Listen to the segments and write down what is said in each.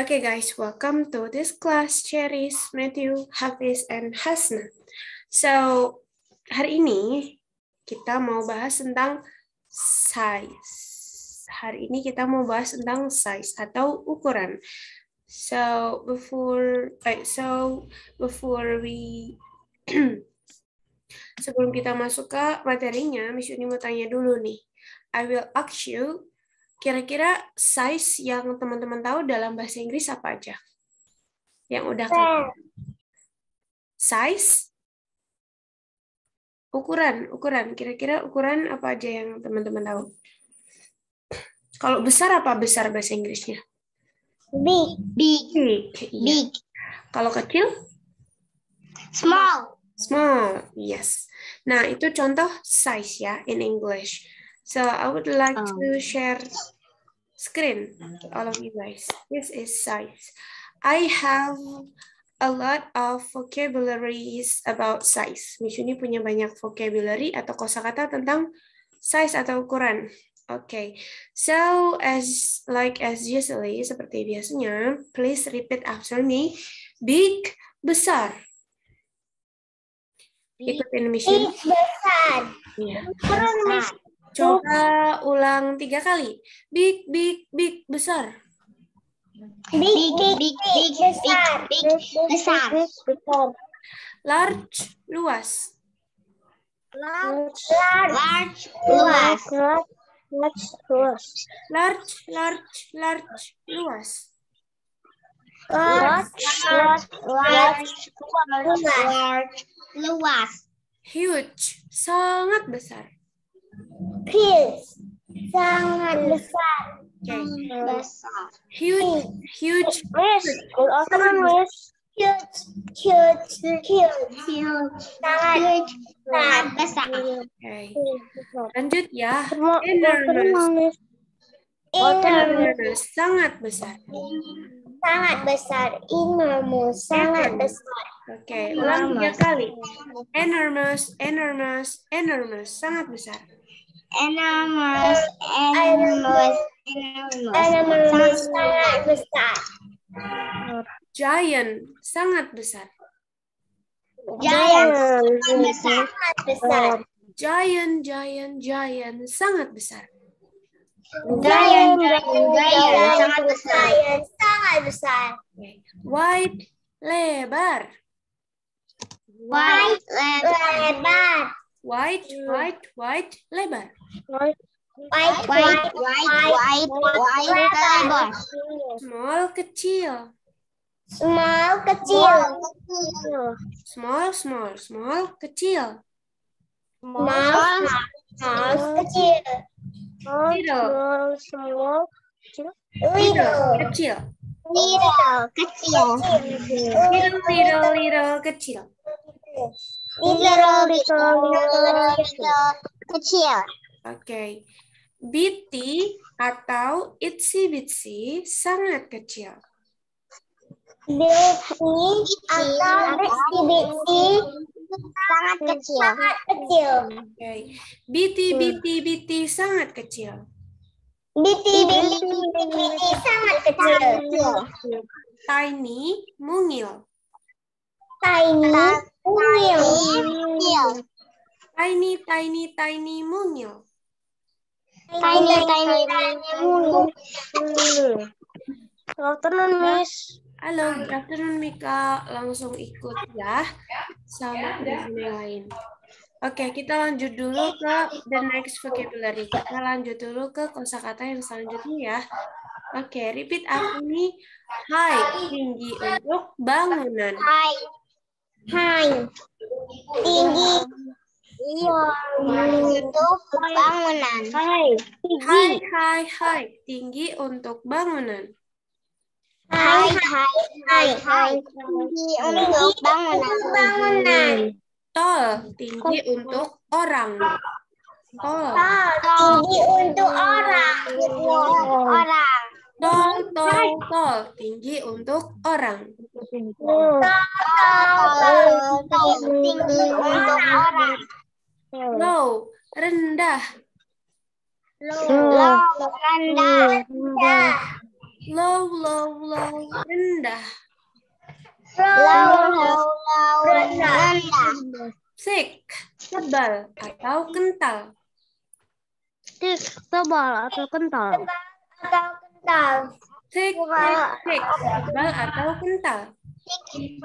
Okay guys, welcome to this class, Cheris, Matthew, Hafiz, and Hasna. So, hari ini kita mau bahas tentang size. Atau ukuran. So, sebelum kita masuk ke materinya, Miss Uni mau tanya dulu nih. I will ask you, kira-kira size yang teman-teman tahu dalam bahasa Inggris apa aja? Yang udah kalian. Size? Ukuran. Kira-kira ukuran apa aja yang teman-teman tahu? Kalau besar, apa besar bahasa Inggrisnya? Big. Kalau kecil? Small. Yes. Nah, itu contoh size ya in English. So I would like to share screen to all of you guys. This is size. I have a lot of vocabularies about size. Miss Uni punya banyak vocabulary atau kosakata tentang size atau ukuran. Okay. So as usually seperti biasanya, please repeat after me. Big, besar. Ikutin Miss Uni. Big, besar. Yeah. Besar. Coba ulang 3 kali. Big, besar. Big, besar. Large, luas. Large, luas. Large, luas. Large, luas. Huge, sangat besar. Sangat besar. Huge, sangat besar. Okay. Lanjut ya. Enormous, sangat besar. Enormous, sangat besar. Oke, ulang 3 kali. Enormous, sangat besar. Enormous, sangat besar. Giant, sangat besar. Giant, sangat besar. Wide, lebar. Small, kecil. Little, kecil. Little, kecil. Okay. Bitty atau itsy-bitsy, sangat kecil. Bitty atau itsy-bitsy, sangat kecil. Okay. Bitty, sangat kecil. Tiny, mungil. Good afternoon, Mika. Langsung ikut ya sama dengan lain. Oke, kita lanjut dulu ke the next vocabulary. Kita lanjut dulu ke kosakata yang selanjutnya ya. Oke, repeat after me. High, tinggi untuk bangunan. High, tinggi untuk bangunan. Tall, tinggi untuk orang. Tall, tinggi untuk orang. Low, rendah. Low, low, low, rendah. Rendah. Thick, tebal atau kental. Thick, tebal atau kental. Thick, tebal atau kental. Tebal atau kental. Okay.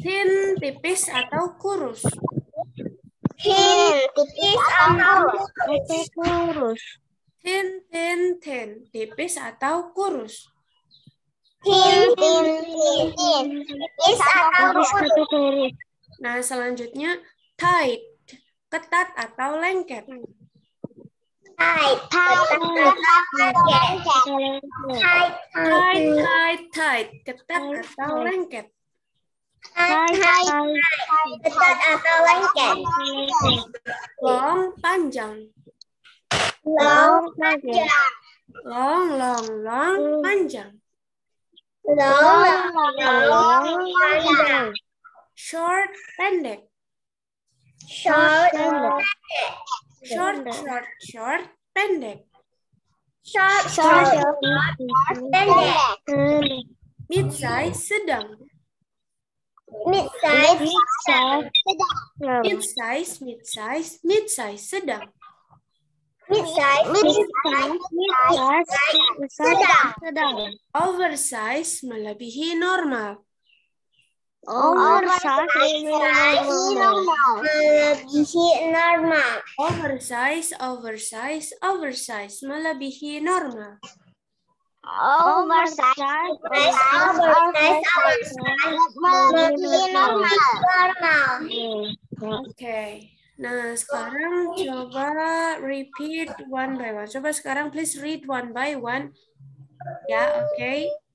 Thin, tipis atau kurus. Thin, tipis atau kurus. Thin, tipis atau kurus. Tipis atau kurus. Nah, selanjutnya tight, ketat atau lengket. Tight, ketat atau lengket. Ketat atau lengket. Long, panjang. Long, panjang. Short, pendek. Mid-size, sedang. Oversize, melebihi normal. Oversize, melebihi normal. Okay. Nah, sekarang coba repeat one by one. Coba sekarang please read one by one. Ya, okay.